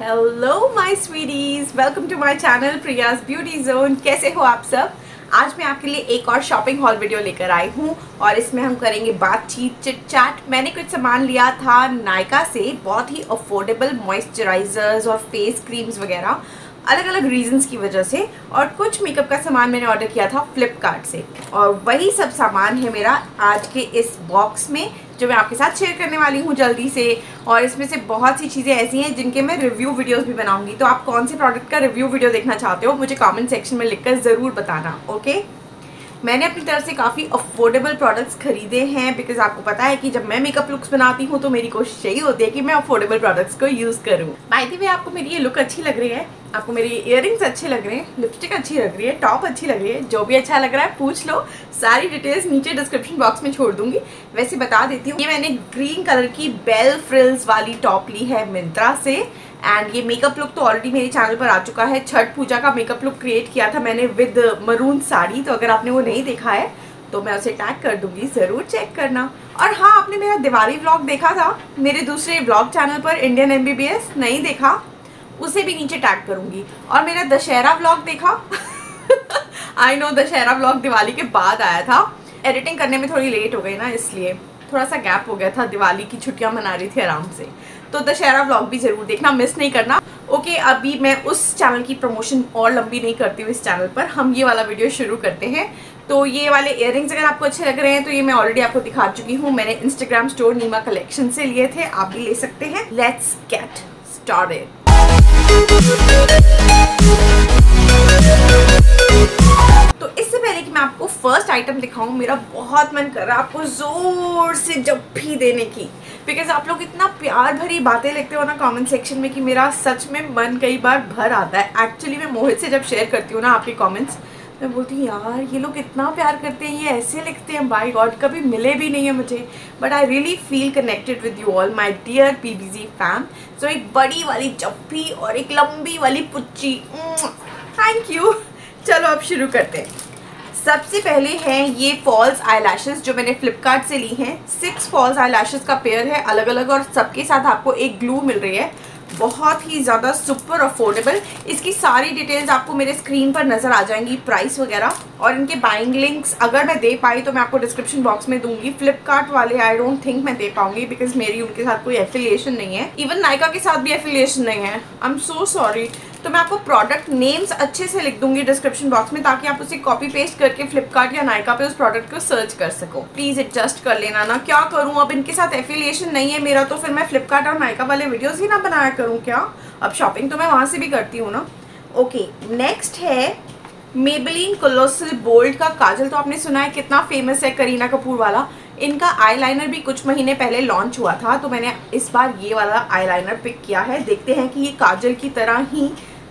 Hello my sweeties, welcome to my channel Priya's beauty zone. कैसे हो आप सब? आज मैं आपके लिए एक और शॉपिंग हॉल वीडियो लेकर आई हूँ और इसमें हम करेंगे बातचीत, चिट चैट। मैंने कुछ सामान लिया था नायका से, बहुत ही अफोर्डेबल मॉइस्चराइजर्स और फेस क्रीम्स वगैरह, अलग अलग रीजंस की वजह से। और कुछ मेकअप का सामान मैंने ऑर्डर किया था फ्लिपकार्ट से और वही सब सामान है मेरा आज के इस बॉक्स में, जो मैं आपके साथ शेयर करने वाली हूँ जल्दी से। और इसमें से बहुत सी चीज़ें ऐसी हैं जिनके मैं रिव्यू वीडियोस भी बनाऊंगी, तो आप कौन से प्रोडक्ट का रिव्यू वीडियो देखना चाहते हो मुझे कमेंट सेक्शन में लिखकर ज़रूर बताना। ओके, मैंने अपनी तरफ से काफ़ी अफोर्डेबल प्रोडक्ट्स खरीदे हैं, बिकॉज आपको पता है कि जब मैं मेकअप लुक्स बनाती हूँ तो मेरी कोशिश यही होती है कि मैं अफोर्डेबल प्रोडक्ट्स को यूज़ करूँ। बाय द वे, आपको मेरी ये लुक अच्छी लग रही है, आपको मेरी इयररिंग्स अच्छे लग रहे हैं, लिपस्टिक अच्छी लग रही है, टॉप अच्छी लग रही है, जो भी अच्छा लग रहा है पूछ लो। सारी डिटेल्स नीचे डिस्क्रिप्शन बॉक्स में छोड़ दूंगी। वैसे बता देती हूँ, ये मैंने ग्रीन कलर की बेल फ्रिल्स वाली टॉप ली है मिंत्रा से। एंड ये मेकअप लुक तो ऑलरेडी मेरे चैनल पर आ चुका है, छठ पूजा का मेकअप लुक क्रिएट किया था मैंने विद मरून साड़ी, तो अगर आपने वो नहीं देखा है तो मैं उसे टैग कर दूंगी, ज़रूर चेक करना। और हाँ, आपने मेरा दिवाली व्लॉग देखा था मेरे दूसरे व्लॉग चैनल पर इंडियन MBBS, नहीं देखा उसे भी नीचे टैग करूंगी। और मेरा दशहरा व्लॉग देखा I know Dussehra vlog Diwali के बाद आया था, एडिटिंग करने में थोड़ी लेट हो गई ना, इसलिए थोड़ा सा गैप हो गया था, दिवाली की छुट्टियां मना रही थी आराम से। तो दशहरा व्लॉग भी ज़रूर देखना, मिस नहीं करना। ओके, अभी मैं उस चैनल की प्रमोशन और लंबी नहीं करती हूँ, इस चैनल पर हम ये वाला वीडियो शुरू करते हैं। तो ये वाले इयररिंग्स अगर आपको अच्छे लग रहे हैं तो ये मैं ऑलरेडी आपको दिखा चुकी हूँ, मैंने इंस्टाग्राम स्टोर नीमा कलेक्शन से लिए थे, आप भी ले सकते हैं। Let's get started. तो इससे पहले कि मैं आपको फर्स्ट आइटम दिखाऊं, मेरा बहुत मन कर रहा है आपको जोर से जप्फी देने की, बिकॉज आप लोग इतना प्यार भरी बातें लिखते हो ना कमेंट सेक्शन में कि मेरा सच में मन कई बार भर आता है। एक्चुअली मैं मोहित से जब शेयर करती हूँ ना आपके कमेंट्स, मैं बोलती हूँ यार ये लोग इतना प्यार करते हैं, ये ऐसे लिखते हैं, बाय गॉड कभी मिले भी नहीं है मुझे, but I really feel connected with you all my dear PBZ fam. So एक बड़ी वाली चप्पी और एक लंबी वाली पुच्ची, थैंक यू। चलो अब शुरू करते हैं। सबसे पहले हैं ये फॉल्स आईलैशेस जो मैंने फ्लिपकार्ट से ली हैं। 6 फॉल्स आईलैशेस का पेयर है अलग अलग, और सबके साथ आपको एक ग्लू मिल रही है, बहुत ही ज़्यादा सुपर अफोर्डेबल। इसकी सारी डिटेल्स आपको मेरे स्क्रीन पर नज़र आ जाएंगी, प्राइस वगैरह, और इनके बाइंग लिंक्स अगर मैं दे पाई तो मैं आपको डिस्क्रिप्शन बॉक्स में दूंगी। फ्लिपकार्ट वाले आई डोंट थिंक मैं दे पाऊंगी, बिकॉज मेरी उनके साथ कोई एफिलिएशन नहीं है, इवन नायका के साथ भी एफिलिएशन नहीं है, आई एम सो सॉरी। तो मैं आपको प्रोडक्ट नेम्स अच्छे से लिख दूंगी डिस्क्रिप्शन बॉक्स में, ताकि आप उसे कॉपी पेस्ट करके फ्लिपकार्ट या नायका पे उस प्रोडक्ट को सर्च कर सको। प्लीज़ एडजस्ट कर लेना ना, क्या करूँ अब, इनके साथ एफिलिएशन नहीं है मेरा, तो फिर मैं फ्लिपकार्ट और नायका वाले वीडियोज़ ही ना बनाया करूँ क्या? अब शॉपिंग तो मैं वहाँ से भी करती हूँ ना। ओके, नेक्स्ट है मेबेलिन कोलोसल बोल्ड का काजल। तो आपने सुना है कितना फेमस है करीना कपूर वाला, इनका आईलाइनर भी कुछ महीने पहले लॉन्च हुआ था, तो मैंने इस बार ये वाला आईलाइनर पिक किया है। देखते हैं कि ये काजल की तरह ही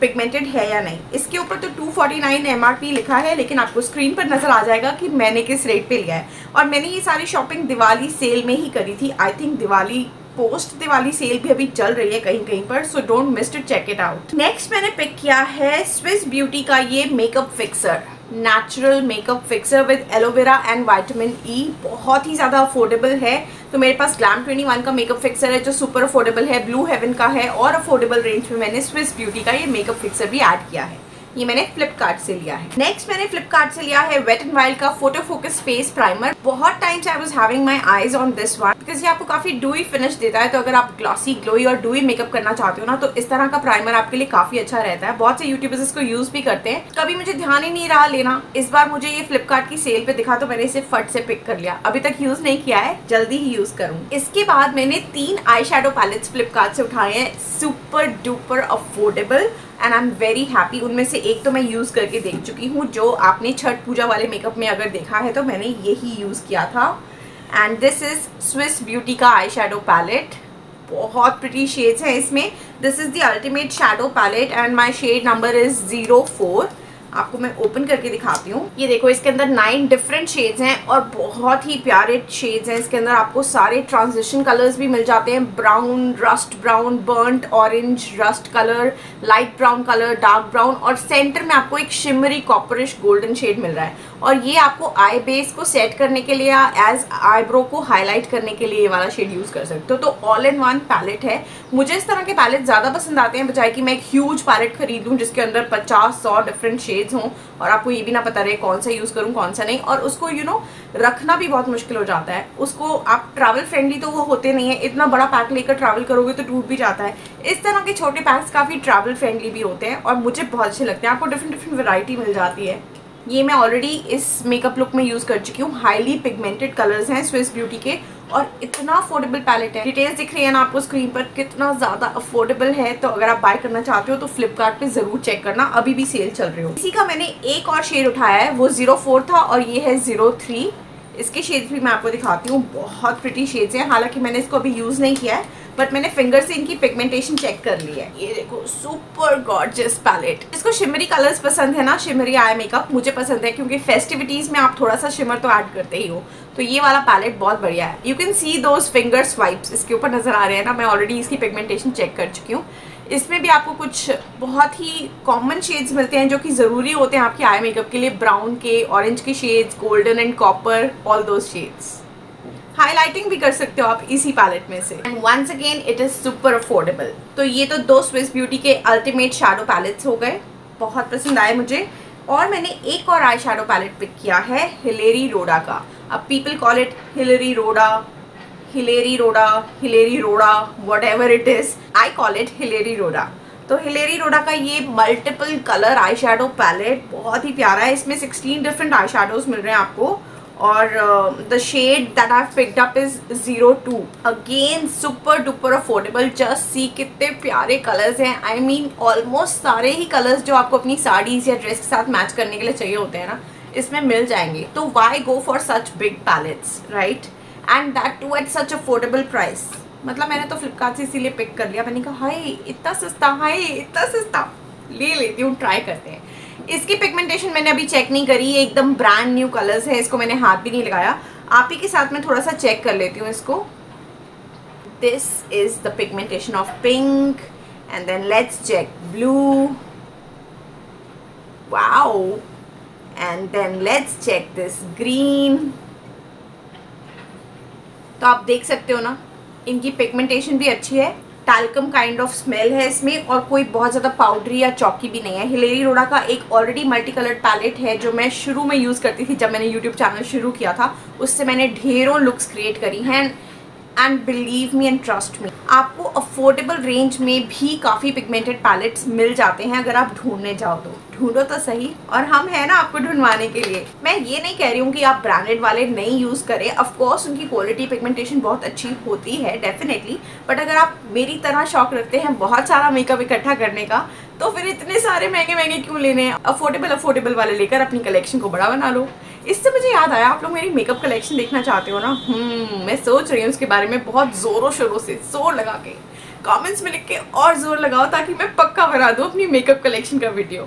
पिगमेंटेड है या नहीं। इसके ऊपर तो 249 MRP लिखा है, लेकिन आपको स्क्रीन पर नज़र आ जाएगा कि मैंने किस रेट पे लिया है। और मैंने ये सारी शॉपिंग दिवाली सेल में ही करी थी, I think Diwali post Diwali sale भी अभी चल रही है कहीं कहीं पर, so don't miss to check it out. Next मैंने पिक किया है स्विस ब्यूटी का ये makeup fixer, natural makeup fixer with aloe vera and vitamin E, बहुत ही ज़्यादा अफोर्डेबल है। तो मेरे पास ग्लैम 21 का मेकअप फिक्सर है जो सुपर अफोर्डेबल है, ब्लू हेवन का है, और अफोर्डेबल रेंज में मैंने स्विस ब्यूटी का ये मेकअप फिक्सर भी ऐड किया है। ये मैंने फ्लिपकार्ट से लिया है। नेक्स्ट मैंने फ्लिपकार्ट से लिया है वेट एंड वाइल्ड का फोटो फोकस फेस प्राइमर। बहुत टाइम से I was having my eyes on this one, because ये आपको काफ़ी डूई फिनिश देता है, तो अगर आप ग्लॉसी, ग्लोई और डूई मेकअप करना चाहते हो ना, तो इस तरह का प्राइमर आपके लिए काफ़ी अच्छा रहता है। बहुत से यूट्यूबर्स इसको यूज़ भी करते हैं, कभी मुझे ध्यान ही नहीं रहा लेना, इस बार मुझे ये फ्लिपकार्ट की सेल पर दिखा तो मैंने इसे फट से पिक कर लिया, अभी तक यूज़ नहीं किया है, जल्दी ही यूज़ करूँगी। इसके बाद मैंने 3 आई शेडो पैलेट्स फ्लिपकार्ट से उठाए हैं, super duper affordable, and I am very happy. उनमें से एक तो मैं यूज़ करके देख चुकी हूँ, जो आपने छठ पूजा वाले मेकअप में अगर देखा है तो मैंने यही यूज़ किया था, and this is Swiss beauty का आई शेडो पैलेट। बहुत प्रिटी शेड्स हैं इसमें, this is the ultimate shadow palette and my shade number is 04। आपको मैं ओपन करके दिखाती हूँ। ये देखो, इसके अंदर 9 डिफरेंट शेड्स हैं और बहुत ही प्यारे शेड्स हैं। इसके अंदर आपको सारे ट्रांजिशन कलर्स भी मिल जाते हैं, brown, rust brown, burnt orange, rust colour, light brown colour, dark brown और सेंटर में आपको एक शिमरी कॉपरिश गोल्डन शेड मिल रहा है। और ये आपको आई बेस को सेट करने के लिए या एज आईब्रो को हाईलाइट करने के लिए ये वाला शेड यूज़ कर सकते हो। तो ऑल इन वन पैलेट है। मुझे इस तरह के पैलेट ज़्यादा पसंद आते हैं बजाय कि मैं एक ह्यूज पैलेट खरीद लूँ जिसके अंदर 50-100 डिफरेंट शेड्स हों और आपको ये भी ना पता रहे कौन सा यूज़ करूँ कौन सा नहीं। और उसको रखना भी बहुत मुश्किल हो जाता है। उसको आप ट्रैवल फ्रेंडली तो वो होते नहीं है, इतना बड़ा पैक लेकर ट्रैवल करोगे तो टूट भी जाता है। इस तरह के छोटे पैक्स काफ़ी ट्रैवल फ्रेंडली भी होते हैं और मुझे बहुत अच्छे लगते हैं। आपको डिफरेंट डिफरेंट वैरायटी मिल जाती है। ये मैं ऑलरेडी इस मेकअप लुक में यूज़ कर चुकी हूँ। हाईली पिगमेंटेड कलर्स हैं स्विस ब्यूटी के और इतना अफोर्डेबल पैलेट है। डिटेल्स दिख रही है ना आपको स्क्रीन पर, कितना ज़्यादा अफोर्डेबल है। तो अगर आप बाय करना चाहते हो तो फ्लिपकार्ट पे ज़रूर चेक करना, अभी भी सेल चल रही हो। इसी का मैंने एक और शेड उठाया है, वो 04 था और ये है 03। इसके शेड्स भी मैं आपको दिखाती हूँ, बहुत प्रिटी शेड्स हैं। हालांकि मैंने इसको अभी यूज़ नहीं किया है बट मैंने फिंगर से इनकी पिगमेंटेशन चेक कर ली है। ये देखो, सुपर गॉर्जियस पैलेट। इसको शिमरी कलर्स पसंद है ना, शिमरी आई मेकअप मुझे पसंद है क्योंकि फेस्टिविटीज़ में आप थोड़ा सा शिमर तो ऐड करते ही हो। तो ये वाला पैलेट बहुत बढ़िया है। You can see those finger swipes इसके ऊपर नज़र आ रहे हैं ना। मैं ऑलरेडी इसकी पिगमेंटेशन चेक कर चुकी हूँ। इसमें भी आपको कुछ बहुत ही कॉमन शेड्स मिलते हैं जो कि ज़रूरी होते हैं आपके आई मेकअप के लिए। ब्राउन के, ऑरेंज के shades, golden and copper, all those shades. Highlighting भी कर सकते हो आप इसी पैलेट में से। And once again it is super affordable. तो ये तो 2 स्विस ब्यूटी के अल्टीमेट शैडो पैलेट्स हो गए, बहुत पसंद आए मुझे। और मैंने एक और आई शैडो पैलेट पिक किया है हिलेरी रोडा का। अब people call it Hilary Rhoda, Hilary Rhoda, Hilary Rhoda, whatever it is, I call it Hilary Rhoda. तो हिलेरी रोडा का ये multiple colour eye shadow palette बहुत ही प्यारा है। इसमें 16 डिफरेंट आई शैडोज मिल रहे हैं आपको और the shade that I picked up is 02। Again super duper affordable. Just see कितने प्यारे कलर्स हैं। आई मीन ऑलमोस्ट सारे ही कलर्स जो आपको अपनी साड़ीज़ या ड्रेस के साथ मैच करने के लिए चाहिए होते हैं ना, इसमें मिल जाएंगे। तो why go for such big palettes, right? And that too at such affordable price. मतलब मैंने तो फ्लिपकार्ट से इसीलिए पिक कर लिया। मैंने कहा हाय इतना सस्ता, हाय इतना सस्ता, ले लेती हूँ, ट्राई करते हैं। इसकी पिगमेंटेशन मैंने अभी चेक नहीं करी, ये एकदम ब्रांड न्यू कलर्स है, इसको मैंने हाथ भी नहीं लगाया। आप ही के साथ मैं थोड़ा सा चेक कर लेती हूँ इसको। This is the pigmentation of pink and then let's check blue, wow, and then let's check this green. तो आप देख सकते हो ना, इनकी पिगमेंटेशन भी अच्छी है। टैल्कम काइंड ऑफ स्मेल है इसमें और कोई बहुत ज़्यादा पाउडरी या चौकी भी नहीं है। हिलेरी रोडा का एक ऑलरेडी मल्टी कलर्ड पैलेट है जो मैं शुरू में यूज़ करती थी जब मैंने YouTube चैनल शुरू किया था। उससे मैंने ढेरों लुक्स क्रिएट करी हैं and believe me and trust me, आपको अफोर्डेबल रेंज में भी काफ़ी पिगमेंटेड पैलेट्स मिल जाते हैं अगर आप ढूंढने जाओ तो। ढूंढो तो सही, और हम हैं ना आपको ढूंढवाने के लिए। मैं ये नहीं कह रही हूँ कि आप ब्रांडेड वाले नहीं यूज़ करें, ऑफकोर्स उनकी क्वालिटी पिगमेंटेशन बहुत अच्छी होती है डेफिनेटली। बट अगर आप मेरी तरह शौक रखते हैं बहुत सारा मेकअप इकट्ठा करने का तो फिर इतने सारे महंगे महंगे क्यों लेने हैं। अफोर्डेबल वाले लेकर अपनी कलेक्शन को बड़ा बना लो। इससे मुझे याद आया, आप लोग मेरी मेकअप कलेक्शन देखना चाहते हो ना। मैं सोच रही हूँ उसके बारे में बहुत ज़ोरों शोरों से, जोर लगा के कमेंट्स में लिख के और ज़ोर लगाओ ताकि मैं पक्का बना दूँ अपनी मेकअप कलेक्शन का वीडियो।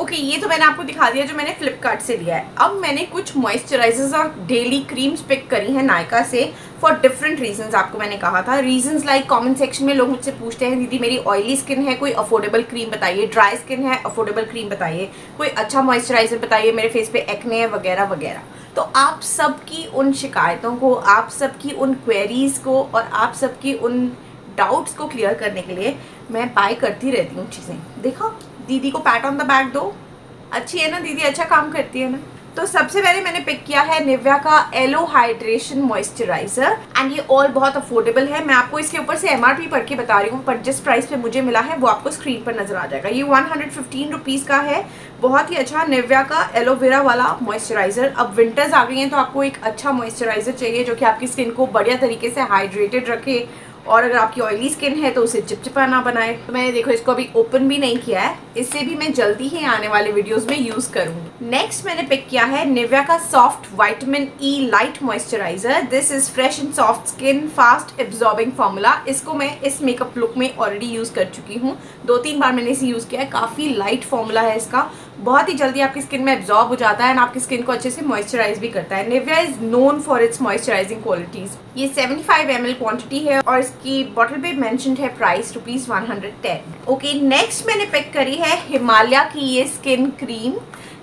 ओके, ये तो मैंने आपको दिखा दिया जो मैंने फ्लिपकार्ट से लिया है। अब मैंने कुछ मॉइस्चराइजर्स और डेली क्रीम्स पिक करी हैं नायका से फॉर डिफरेंट रीजंस। आपको मैंने कहा था रीजंस लाइक कमेंट सेक्शन में लोग मुझसे पूछते हैं दीदी मेरी ऑयली स्किन है, कोई अफोर्डेबल क्रीम बताइए, ड्राई स्किन है अफोर्डेबल क्रीम बताइए, कोई अच्छा मॉइस्चराइजर बताइए, मेरे फेस पे एक्ने है वगैरह वगैरह। तो आप सबकी उन शिकायतों को, आप सबकी उन क्वेरीज़ को और आप सबकी उन डाउट्स को क्लियर करने के लिए मैं बाय करती रहती हूँ चीज़ें। देखो, दीदी को पैट ऑन द बैक दो, अच्छी है ना दीदी, अच्छा काम करती है ना। तो सबसे पहले मैंने पिक किया है निविया का एलो हाइड्रेशन मॉइस्चराइजर एंड ये ऑल बहुत अफोर्डेबल है। मैं आपको इसके ऊपर से MRP पढ़ के बता रही हूँ पर जिस प्राइस पे मुझे मिला है वो आपको स्क्रीन पर नजर आ जाएगा। ये 115 रुपीज़ का है। बहुत ही अच्छा निविया का एलोवेरा वाला मॉइस्चराइजर। अब विंटर्स आ गई हैं तो आपको एक अच्छा मॉइस्चराइजर चाहिए जो कि आपकी स्किन को बढ़िया तरीके से हाइड्रेटेड रखे और अगर आपकी ऑयली स्किन है तो उसे चिपचिपा ना बनाए। तो मैंने देखो इसको अभी ओपन भी नहीं किया है, इससे भी मैं जल्दी ही आने वाले वीडियोस में यूज़ करूँगी। नेक्स्ट मैंने पिक किया है निविया का soft vitamin E light moisturiser. This is fresh and soft skin fast absorbing formula. इसको मैं इस मेकअप लुक में ऑलरेडी यूज़ कर चुकी हूँ, 2-3 बार मैंने इसे यूज़ किया है। काफ़ी लाइट फार्मूला है इसका बहुत ही जल्दी आपकी स्किन में एब्जॉर्ब हो जाता है एंड आपकी स्किन को अच्छे से मॉइस्चराइज भी करता है। Nivea is known for its moisturising qualities. ये 75 ml क्वांटिटी है और इसकी बॉटल पे मेंशन्ड है प्राइस ₹110। ओके, नेक्स्ट मैंने पिक करी है हिमालया की ये skin cream,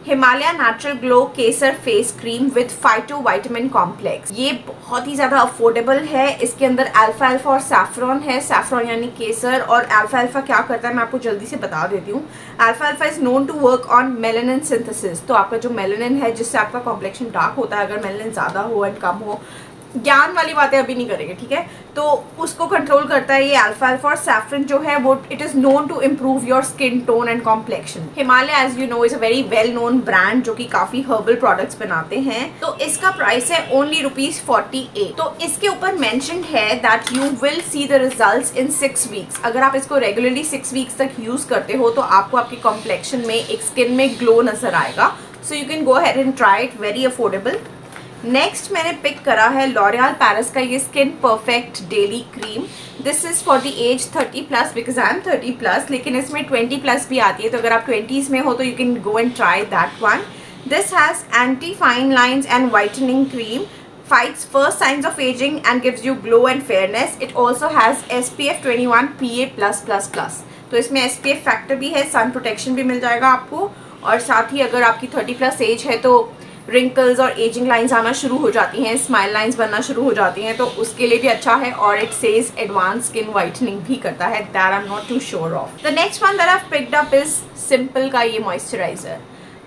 Himalaya natural glow Kesar face cream with phyto vitamin complex. ये बहुत ही ज़्यादा अफोर्डेबल है। इसके अंदर अल्फा अल्फा और सैफ्रॉन है। सैफ्रॉन यानी केसर, और अल्फा अल्फा क्या करता है मैं आपको जल्दी से बता देती हूँ। अल्फा अल्फा is known to work on melanin synthesis. तो आपका जो मेलानिन है, जिससे आपका कॉम्प्लेक्शन डार्क होता है, अगर मेलानिन ज़्यादा हो एंड कम हो, ज्ञान वाली बातें अभी नहीं करेंगे, ठीक है, तो उसको कंट्रोल करता है ये अल्फा अल्फा। और सैफरन जो है वो it is known to improve your skin tone and complexion. Himalaya as you know is a very well known brand जो कि काफ़ी हर्बल प्रोडक्ट्स बनाते हैं। तो इसका प्राइस है ओनली ₹48। तो इसके ऊपर मैंशनड है that you will see the result in 6 weeks. अगर आप इसको रेगुलरली 6 वीक्स तक यूज़ करते हो तो आपको आपके कॉम्प्लेक्शन में, एक स्किन में ग्लो नजर आएगा। So you can go ahead and try it, very affordable. Next मैंने पिक करा है लॉरियल पैरिस का ये skin perfect daily cream. This is for the age 30+ because I am 30+, लेकिन इसमें 20+ भी आती है, तो अगर आप 20s में हो तो you can go and try that one. This has anti fine lines and whitening cream, fights first signs of aging and gives you glow and fairness. It also has SPF 21 PA+++। तो इसमें SPF factor भी है, sun protection भी मिल जाएगा आपको, और साथ ही अगर आपकी 30+ एज है तो रिंकल्स और एजिंग लाइंस आना शुरू हो जाती हैं, स्माइल लाइंस बनना शुरू हो जाती हैं, तो उसके लिए भी अच्छा है। और it says advance skin whitening भी करता है, that I am not too sure of. The next one that I have picked up is simple का ये मॉइस्चराइजर।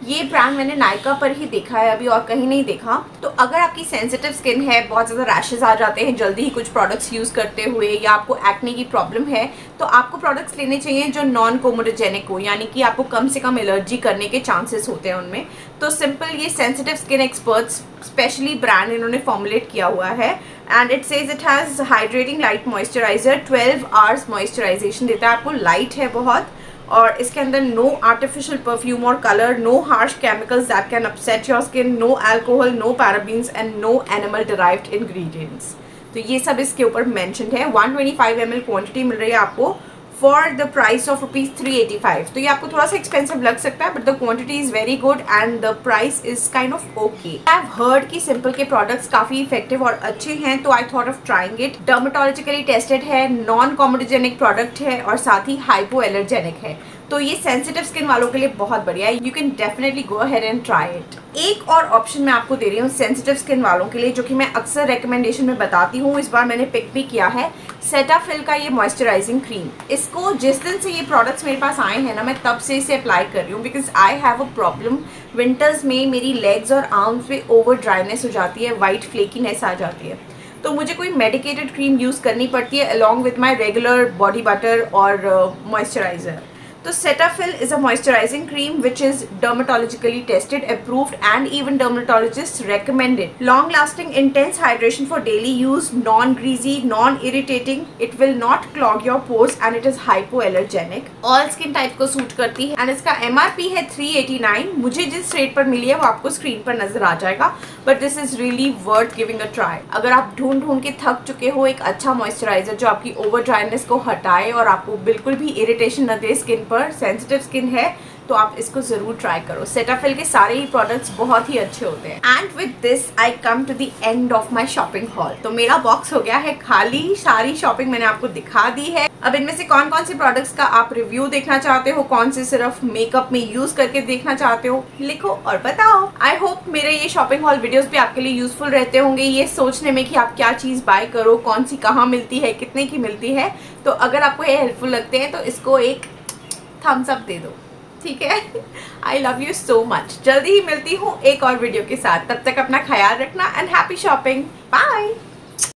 ये ब्रांड मैंने नायका पर ही देखा है अभी, और कहीं नहीं देखा। तो अगर आपकी सेंसिटिव स्किन है, बहुत ज़्यादा रैशेज आ जाते हैं जल्दी ही कुछ प्रोडक्ट्स यूज़ करते हुए, या आपको एक्ने की प्रॉब्लम है, तो आपको प्रोडक्ट्स लेने चाहिए जो नॉन कोमोडोजेनिक हो, यानी कि आपको कम से कम एलर्जी करने के चांसेस होते हैं उनमें। तो सिंपल ये sensitive skin experts specially brand इन्होंने फॉर्मुलेट किया हुआ है। And it says it has hydrating light moisturiser, 12 hours moisturisation देता है आपको, लाइट है बहुत, और इसके अंदर नो आर्टिफिशियल परफ्यूम और colour, no harsh chemicals that can upset your skin, no alcohol, no parabens and no animal derived ingredients. तो ये सब इसके ऊपर मेंशन्ड है। 125 ml क्वांटिटी मिल रही है आपको फॉर द प्राइस ऑफ ₹385। तो ये आपको थोड़ा सा एक्सपेंसिव लग सकता है, but the quantity is very good and the price is kind of okay. I have heard कि सिंपल के प्रोडक्ट्स काफ़ी इफेक्टिव और अच्छे हैं, तो I thought of trying it. Dermatologically tested है, नॉन कॉमोडोजेनिक प्रोडक्ट है, और साथ ही हाइपो एलर्जेनिक है, तो ये सेंसिटिव स्किन वालों के लिए बहुत बढ़िया है। You can definitely go ahead and try it. एक और ऑप्शन मैं आपको दे रही हूँ सेंसिटिव स्किन वालों के लिए, जो कि मैं अक्सर रिकमेंडेशन में बताती हूँ, इस बार मैंने पिक भी किया है, सेटाफिल का ये मॉइस्चराइजिंग क्रीम। इसको जिस दिन से ये प्रोडक्ट्स मेरे पास आए हैं ना, मैं तब से इसे अप्लाई कर रही हूँ, because I have a problem winters में, मेरी लेग्स और आर्म्स पे ओवर ड्राइनेस हो जाती है, वाइट फ्लेकीनेस आ जाती है, तो मुझे कोई मेडिकेटेड क्रीम यूज़ करनी पड़ती है along with my regular body butter और मॉइस्चराइज़र। तो Cetaphil is a moisturising cream which is dermatologically tested, approved and even dermatologist recommended. Long lasting intense hydration for daily use, non greasy, non irritating, it will not clog your pores and it is hypo allergenic. All skin type को suit करती है and इसका MRP है $389। मुझे जिस rate पर मिली है वो आपको स्क्रीन पर नजर आ जाएगा, but this is really worth giving a try. अगर आप ढूंढ के थक चुके हो एक अच्छा मॉइस्चराइजर जो आपकी ओवर ड्राइनेस को हटाए और आपको बिल्कुल भी इरिटेशन न दे स्किन पर, सेंसिटिव स्किन है, तो आप इसको जरूर ट्राई करो। सेटाफिल के सारे ही प्रोडक्ट्स बहुत ही अच्छे होते हैं। And with this I come to the end of my shopping haul. तो मेरा बॉक्स हो गया है खाली, सारी शॉपिंग मैंने आपको दिखा दी है। अब इनमें से कौन कौन से प्रोडक्ट्स का आप रिव्यू देखना चाहते हो, कौन से सिर्फ मेकअप में यूज करके देखना चाहते हो, लिखो और बताओ। आई होप मेरे ये शॉपिंग हॉल वीडियोज भी आपके लिए यूजफुल रहते होंगे, ये सोचने में कि आप क्या चीज बाय करो, कौन सी कहाँ मिलती है, कितने की मिलती है। तो अगर आपको ये हेल्पफुल लगते हैं तो इसको एक थम्स अप दे दो, ठीक है। I love you so much. जल्दी ही मिलती हूँ एक और वीडियो के साथ, तब तक अपना ख्याल रखना एंड हैप्पी शॉपिंग, बाय।